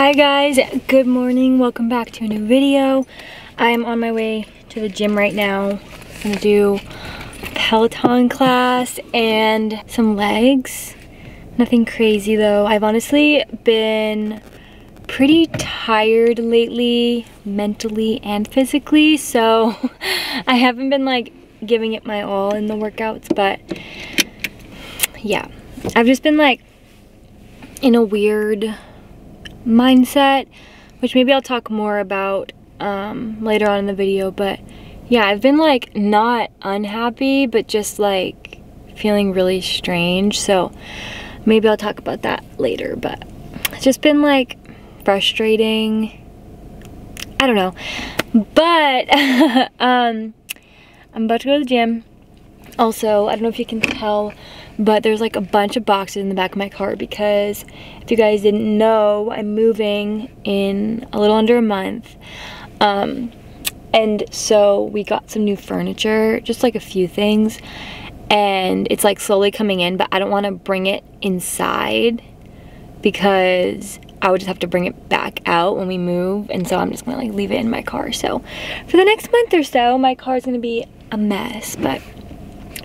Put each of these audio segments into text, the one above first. Hi guys, good morning, welcome back to a new video. I'm on my way to the gym right now. I'm gonna do a Peloton class and some legs. Nothing crazy though. I've honestly been pretty tired lately, mentally and physically, so I haven't been like giving it my all in the workouts, but yeah, I've just been like in a weird mindset, which maybe I'll talk more about later on in the video. But yeah, I've been like not unhappy, but just like feeling really strange, so maybe I'll talk about that later. But it's just been like frustrating, I don't know, but I'm about to go to the gym. Also, I don't know if you can tell, but there's like a bunch of boxes in the back of my car because if you guys didn't know, I'm moving in a little under a month. And so we got some new furniture, just like a few things, and it's like slowly coming in, but I don't want to bring it inside because I would just have to bring it back out when we move, and so I'm just gonna like leave it in my car. So for the next month or so, my car is gonna be a mess, but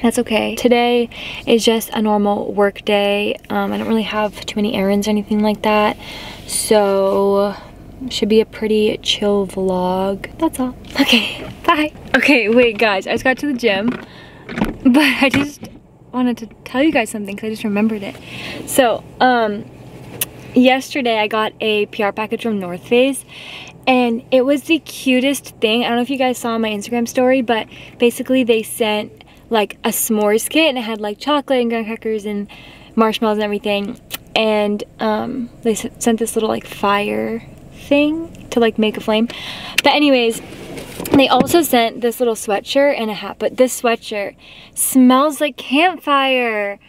that's okay. Today is just a normal work day. I don't really have too many errands or anything like that, so should be a pretty chill vlog. That's all. Okay, bye. Okay, wait guys, I just got to the gym, but I just wanted to tell you guys something because I just remembered it. So yesterday I got a PR package from North Face, and it was the cutest thing. I don't know if you guys saw my Instagram story, but basically they sent like a s'mores kit, and it had like chocolate and graham crackers and marshmallows and everything, and they sent this little like fire thing to like make a flame. But anyways, they also sent this little sweatshirt and a hat, but this sweatshirt smells like campfire.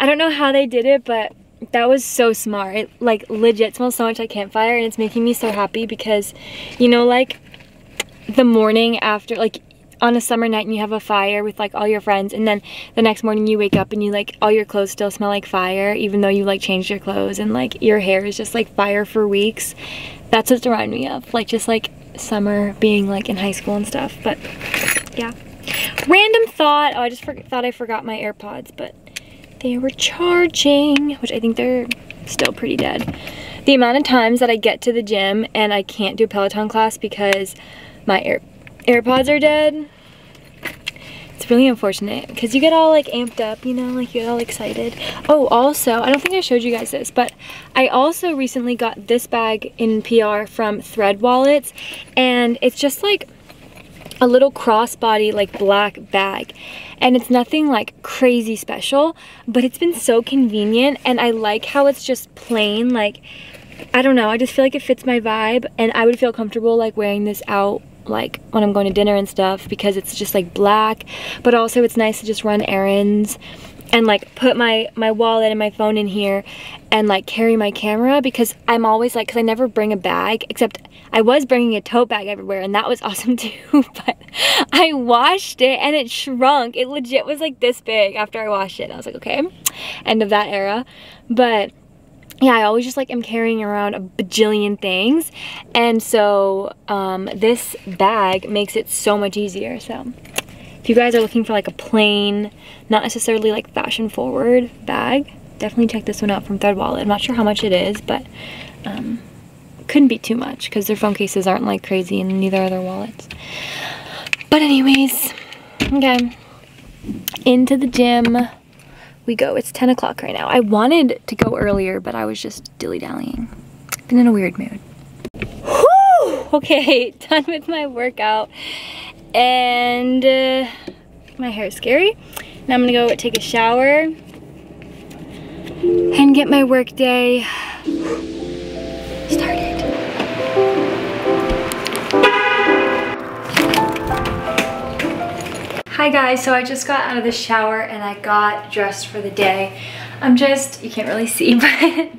I don't know how they did it, but that was so smart. It like legit smells so much like campfire, and it's making me so happy because, you know, like the morning after, like on a summer night and you have a fire with like all your friends, and then the next morning you wake up and you like all your clothes still smell like fire even though you like changed your clothes, and like your hair is just like fire for weeks. That's what it reminded me of, like just like summer being like in high school and stuff. But yeah, random thought. Oh, I just thought I forgot my AirPods, but they were charging, which I think they're still pretty dead. The amount of times that I get to the gym and I can't do Peloton class because my AirPods are dead. It's really unfortunate because you get all like amped up, you know, like you get all excited. Oh, also, I don't think I showed you guys this, but I also recently got this bag in PR from Thread Wallets, and it's just like a little crossbody like black bag, and it's nothing like crazy special, but it's been so convenient, and I like how it's just plain. Like, I don't know, I just feel like it fits my vibe, and I would feel comfortable like wearing this out like when I'm going to dinner and stuff because it's just like black, but also it's nice to just run errands and like put my wallet and my phone in here and like carry my camera, because I'm always like, because I never bring a bag, except I was bringing a tote bag everywhere, and that was awesome too, but I washed it and it shrunk. It legit was like this big after I washed it, and I was like, okay, end of that era. But yeah, I always just like am carrying around a bajillion things, and so this bag makes it so much easier. So if you guys are looking for like a plain, not necessarily like fashion forward bag, definitely check this one out from Thread Wallet. I'm not sure how much it is, but couldn't be too much because their phone cases aren't like crazy, and neither are their wallets. But anyways, okay, into the gym we go. It's 10 o'clock right now. I wanted to go earlier, but I was just dilly-dallying. Been in a weird mood. Whew! Okay, done with my workout, and my hair is scary. Now I'm gonna go take a shower and get my work day started. Hi guys, so I just got out of the shower and I got dressed for the day. I'm just, you can't really see, but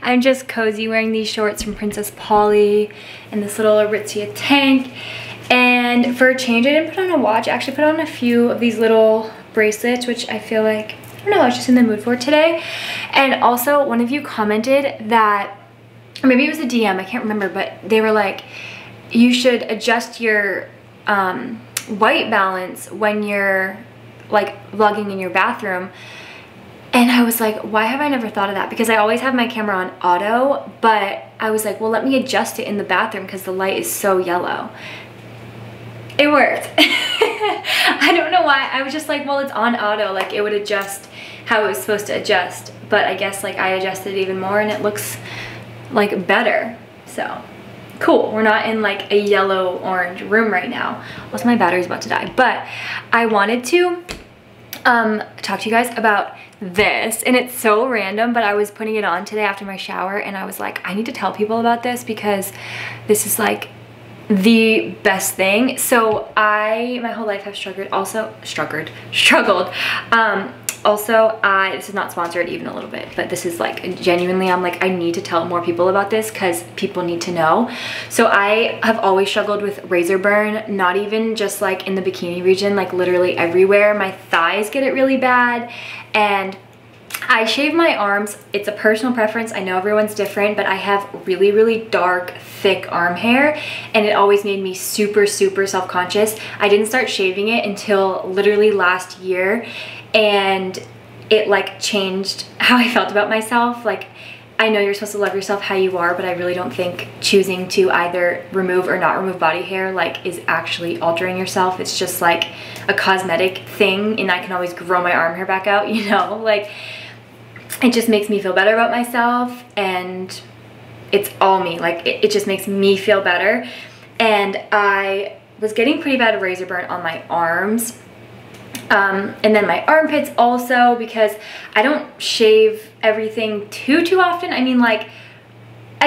I'm just cozy wearing these shorts from Princess Polly and this little Aritzia tank. And for a change, I didn't put on a watch. I actually put on a few of these little bracelets, which I feel like, I don't know, I was just in the mood for today. And also, one of you commented that or maybe it was a DM, I can't remember, but they were like, you should adjust your white balance when you're like vlogging in your bathroom. And I was like, why have I never thought of that? Because I always have my camera on auto, but I was like, well, let me adjust it in the bathroom because the light is so yellow. It worked. I don't know why. I was just like, well, it's on auto. Like, it would adjust how it was supposed to adjust. But I guess like I adjusted it even more and it looks like better. So cool. We're not in like a yellow orange room right now. Also, my battery's about to die. But I wanted to talk to you guys about this, and it's so random, but I was putting it on today after my shower and I was like, I need to tell people about this because this is like the best thing. So I my whole life have struggled. Also, this is not sponsored even a little bit, but this is like genuinely, I'm like, I need to tell more people about this because people need to know. So I have always struggled with razor burn, not even just like in the bikini region, like literally everywhere. My thighs get it really bad, and I shave my arms. It's a personal preference. I know everyone's different, but I have really, really dark, thick arm hair, and it always made me super, super self-conscious. I didn't start shaving it until literally last year, and it like changed how I felt about myself. Like, I know you're supposed to love yourself how you are, but I really don't think choosing to either remove or not remove body hair like is actually altering yourself. It's just like a cosmetic thing, and I can always grow my arm hair back out, you know? Like, it just makes me feel better about myself, and it's all me. Like, it just makes me feel better. And I was getting pretty bad razor burn on my arms. And then my armpits also, because I don't shave everything too often. I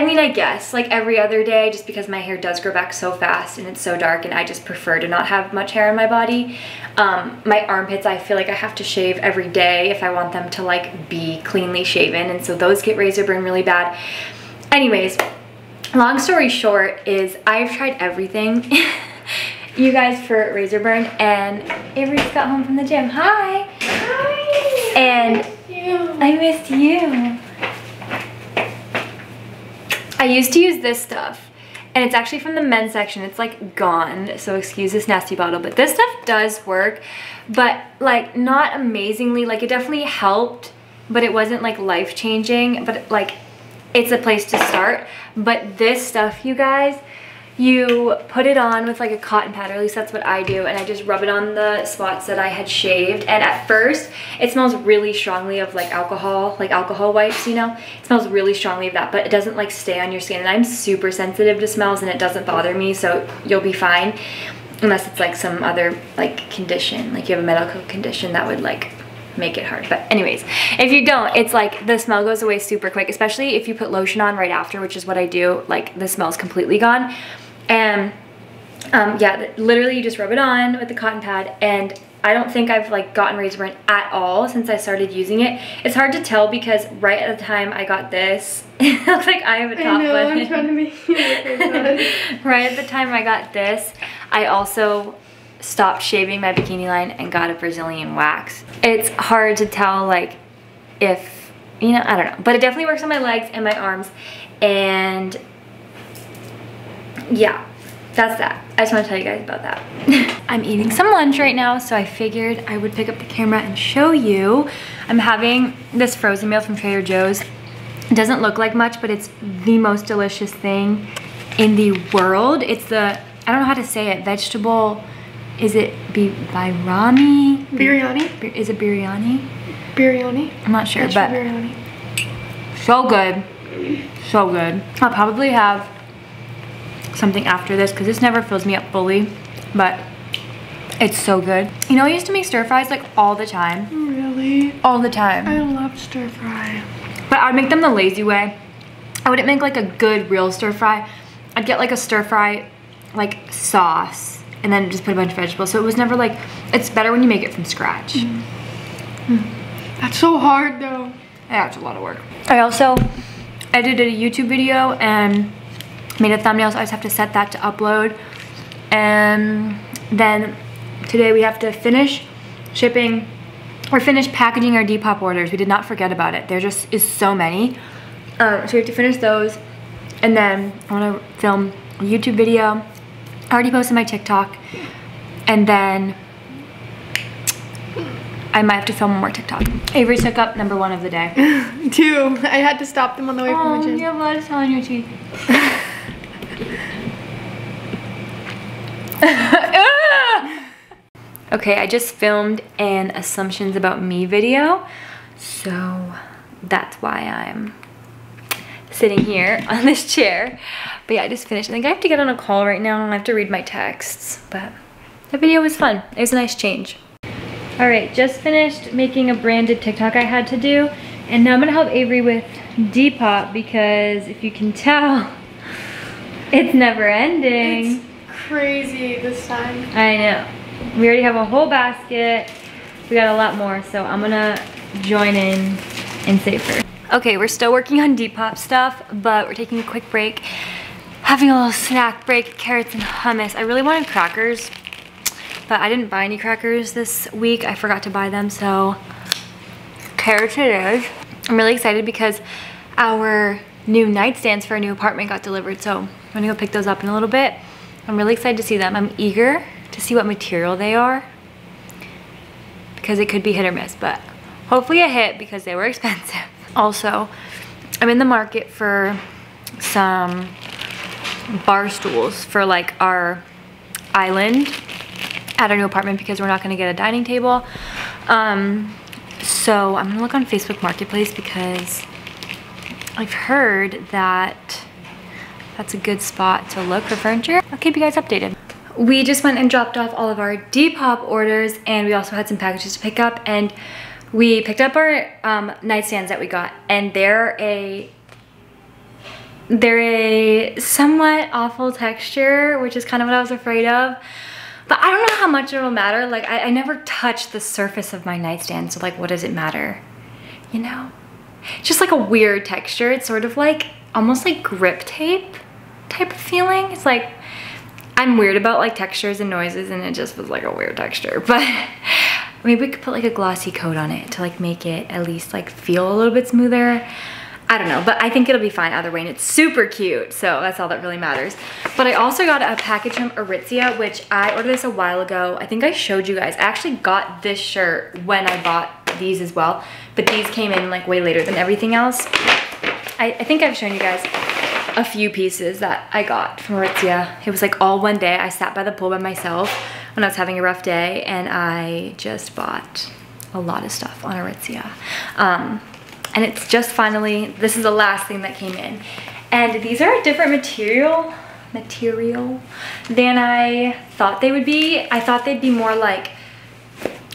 mean, I guess like every other day, just because my hair does grow back so fast and it's so dark, and I just prefer to not have much hair on my body. My armpits, I feel like I have to shave every day if I want them to like be cleanly shaven. And so those get razor burn really bad. Anyways, long story short is I've tried everything. You guys for razor burn, and Avery just got home from the gym. Hi. Hi. And I missed you. I used to use this stuff, and it's actually from the men's section. It's like gone, so excuse this nasty bottle, but this stuff does work, but like not amazingly. Like, it definitely helped, but it wasn't like life-changing, but like it's a place to start. But this stuff, you guys, you put it on with like a cotton pad, or at least that's what I do, and I just rub it on the spots that I had shaved. And at first, it smells really strongly of like alcohol wipes, you know? It smells really strongly of that, but it doesn't like stay on your skin. And I'm super sensitive to smells, and it doesn't bother me, so you'll be fine. Unless it's like some other like condition, like you have a medical condition that would like make it hard. But anyways, if you don't, it's like the smell goes away super quick, especially if you put lotion on right after, which is what I do. Like, the smell's completely gone. And yeah, literally you just rub it on with the cotton pad, and I don't think I've like gotten razor burn at all since I started using it. It's hard to tell because right at the time I got this, it looks like I have a top button. I know, I'm trying to make you look. Right at the time I got this, I also stopped shaving my bikini line and got a Brazilian wax. It's hard to tell, like, if, you know, I don't know. But it definitely works on my legs and my arms, and yeah, that's that. I just want to tell you guys about that. I'm eating some lunch right now, so I figured I would pick up the camera and show you. I'm having this frozen meal from Trader Joe's. It doesn't look like much, but it's the most delicious thing in the world. It's the, I don't know how to say it, vegetable, is it biryani? Biryani? Is it biryani? Biryani? I'm not sure, but biryani. So good. So good. I'll probably have something after this because this never fills me up fully, but it's so good. You know, I used to make stir fries like all the time. Really? All the time. I love stir fry. But I'd make them the lazy way. I wouldn't make like a good real stir fry. I'd get like a stir fry like sauce and then just put a bunch of vegetables. So it was never like, it's better when you make it from scratch. That's so hard though. Yeah, it's a lot of work. I also edited a YouTube video and made a thumbnail, so I just have to set that to upload. And then today we have to finish shipping or finish packaging our Depop orders. We did not forget about it. There just is so many. So we have to finish those. And then I want to film a YouTube video. I already posted my TikTok. And then I might have to film more TikTok. Avery took up number one of the day. Two. I had to stop them on the way from the gym. You have a lot of salt on your teeth. Okay, I just filmed an assumptions about me video. So that's why I'm sitting here on this chair. But yeah, I just finished. I think I have to get on a call right now and I have to read my texts. But that video was fun. It was a nice change. All right, just finished making a branded TikTok I had to do, and now I'm gonna help Avery with Depop because if you can tell, it's never ending. It's crazy this time. I know. We already have a whole basket. We got a lot more, so I'm gonna join in and save her. Okay, we're still working on Depop stuff, but we're taking a quick break, having a little snack break, carrots and hummus. I really wanted crackers, but I didn't buy any crackers this week. I forgot to buy them, so carrots it is. I'm really excited because our new nightstands for our new apartment got delivered, so I'm gonna go pick those up in a little bit. I'm really excited to see them. I'm eager to see what material they are because it could be hit or miss, but hopefully a hit because they were expensive. Also, I'm in the market for some bar stools for like our island at our new apartment because we're not gonna get a dining table. So I'm gonna look on Facebook Marketplace because I've heard that that's a good spot to look for furniture. I'll keep you guys updated. We just went and dropped off all of our Depop orders and we also had some packages to pick up, and we picked up our nightstands that we got, and they're a somewhat awful texture, which is kind of what I was afraid of. But I don't know how much it'll matter. Like I never touch the surface of my nightstand, so like what does it matter? You know? It's just like a weird texture. It's sort of like almost like grip tape type of feeling. It's like I'm weird about like textures and noises, and it just was like a weird texture. But maybe we could put like a glossy coat on it to like make it at least like feel a little bit smoother. I don't know, but I think it'll be fine either way, and it's super cute, so that's all that really matters. But I also got a package from Aritzia, which I ordered this a while ago. I think I showed you guys. I actually got this shirt when I bought these as well, but these came in like way later than everything else. I think I've shown you guys a few pieces that I got from Aritzia. It was like all one day. I sat by the pool by myself when I was having a rough day, and I just bought a lot of stuff on Aritzia. And it's just finally, this is the last thing that came in. And these are a different material than I thought they would be. I thought they'd be more like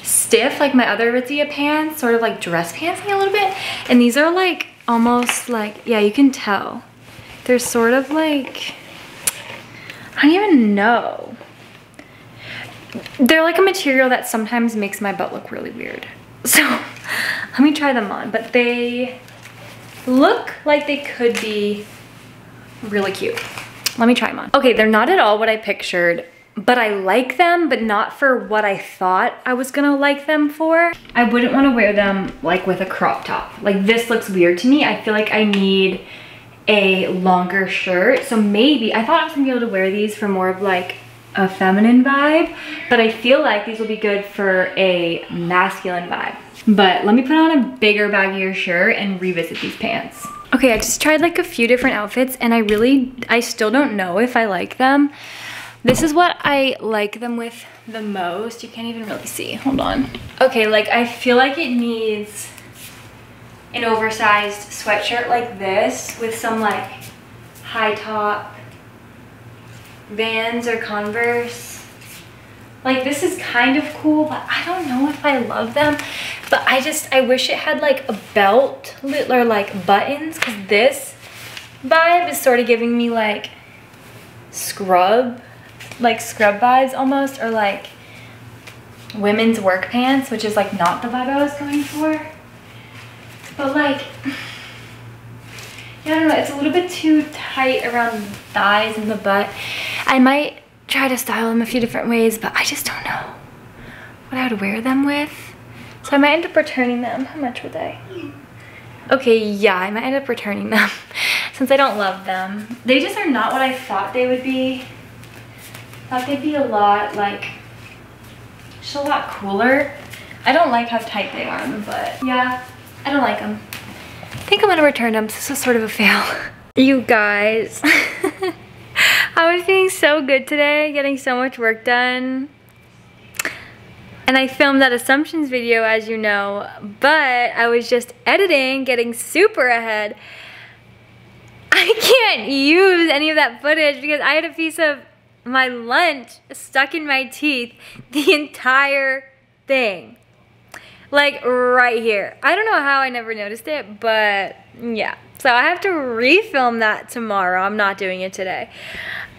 stiff, like my other Aritzia pants, sort of like dress pantsing a little bit. And these are like almost like, yeah, you can tell. They're sort of like, I don't even know. They're like a material that sometimes makes my butt look really weird. So let me try them on, but they look like they could be really cute. Let me try them on. Okay, they're not at all what I pictured, but I like them, but not for what I thought I was gonna like them for. I wouldn't wanna wear them like with a crop top. Like this looks weird to me. I feel like I need a longer shirt. So maybe, I thought I was gonna be able to wear these for more of like a feminine vibe, but I feel like these will be good for a masculine vibe. But let me put on a bigger, baggier shirt and revisit these pants. Okay, I just tried like a few different outfits and I still don't know if I like them. This is what I like them with the most. You can't even really see, hold on. Okay, like I feel like it needs an oversized sweatshirt like this with some like high top Vans or Converse. Like this is kind of cool, but I don't know if I love them. But I wish it had like a belt or like buttons, because this vibe is sort of giving me like scrub vibes almost, or like women's work pants, which is like not the vibe I was going for. But like, yeah, I don't know, it's a little bit too tight around the thighs and the butt. I might try to style them a few different ways, but I just don't know what I would wear them with. So I might end up returning them. How much were they? Okay, yeah, I might end up returning them. since I don't love them. They just are not what I thought they would be. I thought they'd be a lot, like, just a lot cooler. I don't like how tight they are on the butt. Yeah, I don't like them. I think I'm gonna return them. This was sort of a fail. You guys, I was being so good today, getting so much work done. And I filmed that assumptions video, as you know, but I was just editing, getting super ahead. I can't use any of that footage because I had a piece of my lunch stuck in my teeth the entire thing. Like right here. I don't know how I never noticed it, but yeah. So I have to refilm that tomorrow. I'm not doing it today.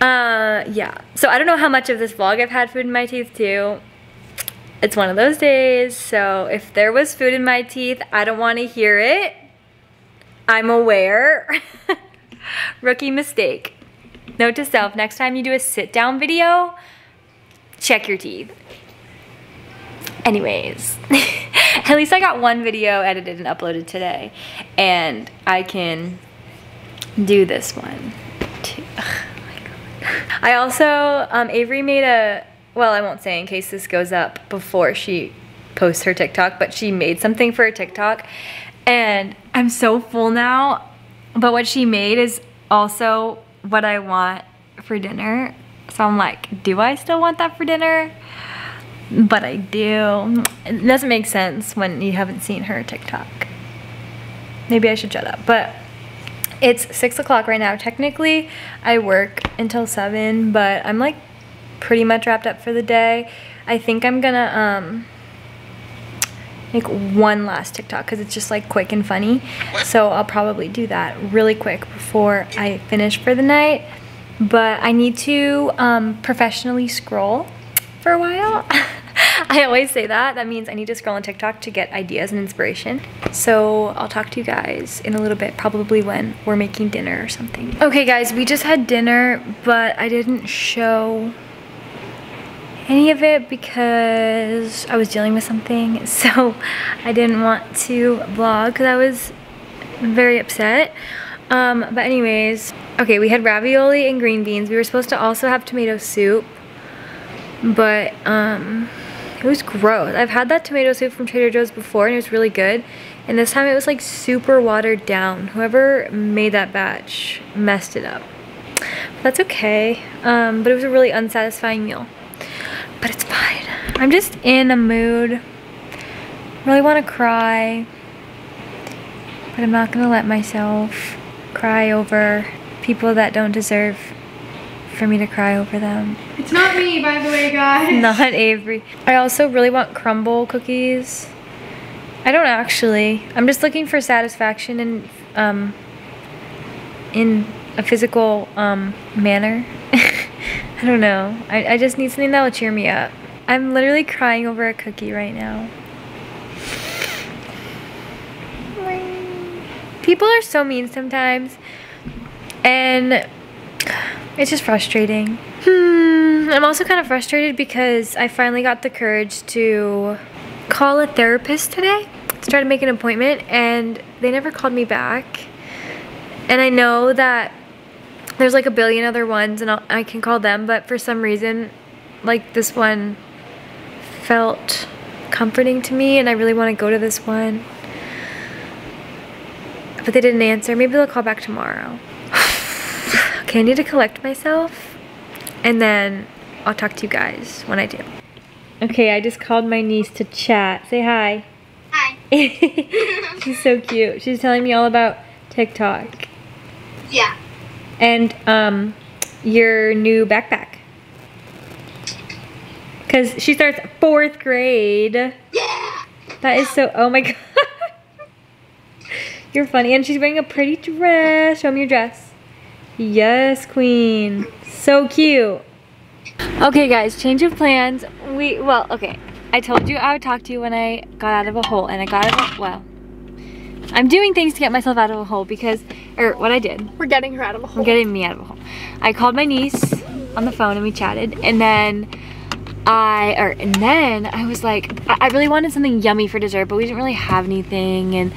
Yeah. So I don't know how much of this vlog I've had food in my teeth too. It's one of those days, so if there was food in my teeth, I don't want to hear it. I'm aware. Rookie mistake. Note to self, next time you do a sit-down video, check your teeth. Anyways, at least I got one video edited and uploaded today, and I can do this one too. Oh my God. I also, Avery made a, well, I won't say in case this goes up before she posts her TikTok, but she made something for her TikTok, and I'm so full now, but what she made is also what I want for dinner. So I'm like, do I still want that for dinner? But I do. It doesn't make sense when you haven't seen her TikTok. Maybe I should shut up, but it's 6 o'clock right now. Technically, I work until 7, but I'm like, pretty much wrapped up for the day. I think I'm gonna make one last TikTok because it's just like quick and funny. So I'll probably do that really quick before I finish for the night. But I need to professionally scroll for a while. I always say that. That means I need to scroll on TikTok to get ideas and inspiration. So I'll talk to you guys in a little bit, probably when we're making dinner or something. Okay guys, we just had dinner, but I didn't show any of it because I was dealing with something, so I didn't want to vlog because I was very upset. But anyways, okay, we had ravioli and green beans. We were supposed to also have tomato soup, but it was gross. I've had that tomato soup from Trader Joe's before and it was really good, and this time it was like super watered down. Whoever made that batch messed it up. But that's okay, but it was a really unsatisfying meal. But it's fine. I'm just in a mood. Really want to cry, but I'm not gonna let myself cry over people that don't deserve for me to cry over them. It's not me, by the way, guys. Not Avery. I also really want crumble cookies. I don't actually. I'm just looking for satisfaction in a physical manner. I don't know. I just need something that will cheer me up. I'm literally crying over a cookie right now. People are so mean sometimes, and it's just frustrating. I'm also kind of frustrated because I finally got the courage to call a therapist today to try to make an appointment, and they never called me back. And I know that there's like a billion other ones and I can call them, but for some reason, like, this one felt comforting to me and I really want to go to this one. But they didn't answer. Maybe they'll call back tomorrow. Okay, I need to collect myself and then I'll talk to you guys when I do. Okay, I just called my niece to chat. Say hi. Hi. She's so cute. She's telling me all about TikTok. Yeah. And your new backpack, because she starts 4th grade. Yeah, that is so, oh my God. You're funny. And she's wearing a pretty dress. Show me your dress. Yes, queen, so cute. Okay guys, change of plans. Okay, I told you I would talk to you when I got out of a hole, and I got out of a, well, I'm doing things to get myself out of a hole because, or what I did. We're getting her out of a hole. We're getting me out of a hole. I called my niece on the phone and we chatted, and then I was like, I really wanted something yummy for dessert, but we didn't really have anything, and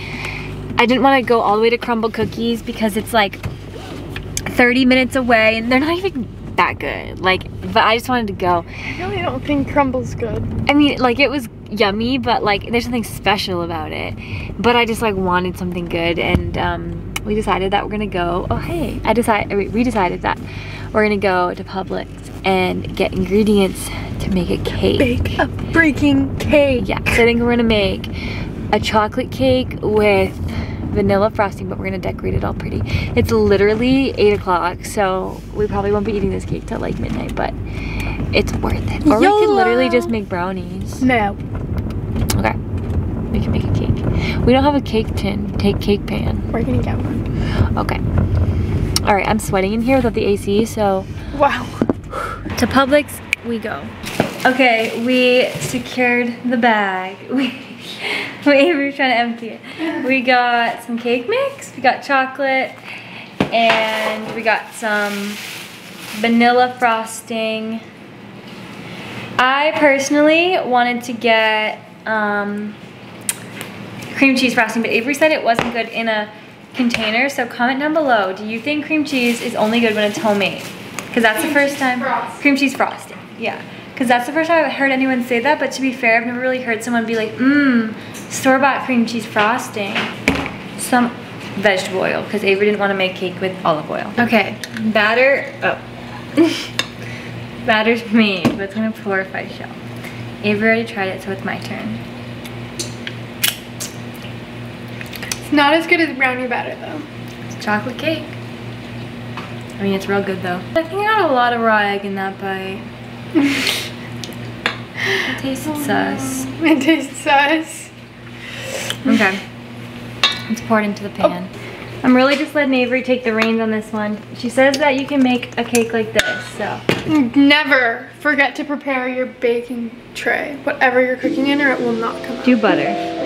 I didn't want to go all the way to crumble cookies because it's like 30 minutes away, and they're not even that good. Like, but I just wanted to go. I really don't think crumble's good. I mean, like, it was yummy, but like, there's something special about it. But I just like wanted something good, and we decided that we're gonna go. Oh hey, we decided that we're gonna go to Publix and get ingredients to make a cake. Bake a freaking cake. Yeah, so I think we're gonna make a chocolate cake with vanilla frosting, but we're gonna decorate it all pretty. It's literally 8 o'clock, so we probably won't be eating this cake till like midnight, but it's worth it. Or YOLO. We could literally just make brownies. No. Okay, we can make a cake. We don't have a cake tin, cake pan. We're gonna get one. Okay. All right, I'm sweating in here without the AC, so. Wow. To Publix we go. Okay, we secured the bag. We were trying to empty it. We got some cake mix, we got chocolate, and we got some vanilla frosting. I personally wanted to get cream cheese frosting, but Avery said it wasn't good in a container, so comment down below. Do you think cream cheese is only good when it's homemade? Because that's the first time. Cream cheese frosting, yeah. Because that's the first time I've heard anyone say that, but to be fair, I've never really heard someone be like, store-bought cream cheese frosting. Some vegetable oil, because Avery didn't want to make cake with olive oil. Okay, batter, oh. Batter's made, but it's going to pour if I shell. Avery already tried it, so it's my turn. It's not as good as brownie batter, though. It's chocolate cake. I mean, it's real good, though. I think I got a lot of raw egg in that bite. It tastes sus. No. It tastes sus. Okay. It's poured into the pan. Oh. I'm really just letting Avery take the reins on this one. She says that you can make a cake like this, so. Never forget to prepare your baking tray, whatever you're cooking in, or it will not come out. Do butter.